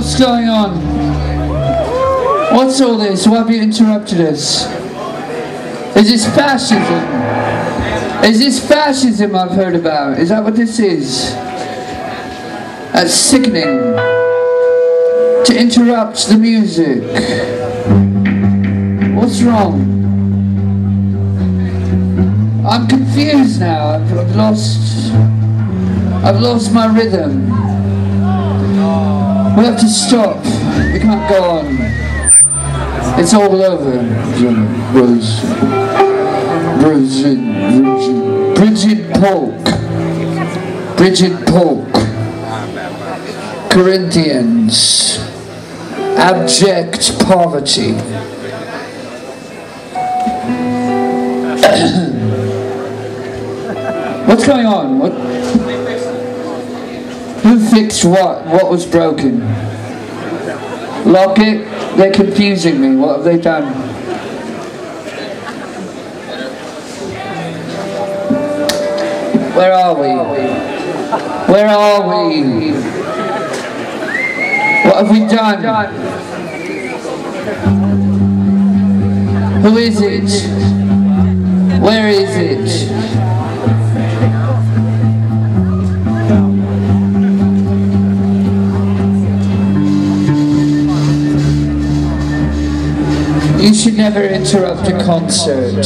What's going on? What's all this? Why have you interrupted us? Is this fascism? Is this fascism I've heard about? Is that what this is? That's sickening. To interrupt the music. What's wrong? I'm confused now. I've lost my rhythm. We have to stop. We can't go on. It's all over. Bridget Polk. Bridget Polk. Corinthians. Abject poverty. What's going on? What? Who fixed what? What was broken? Lock it? They're confusing me. What have they done? Where are we? Where are we? What have we done? Who is it? Where is it? You should never interrupt a concert.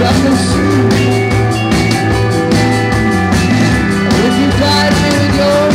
If you guide me with your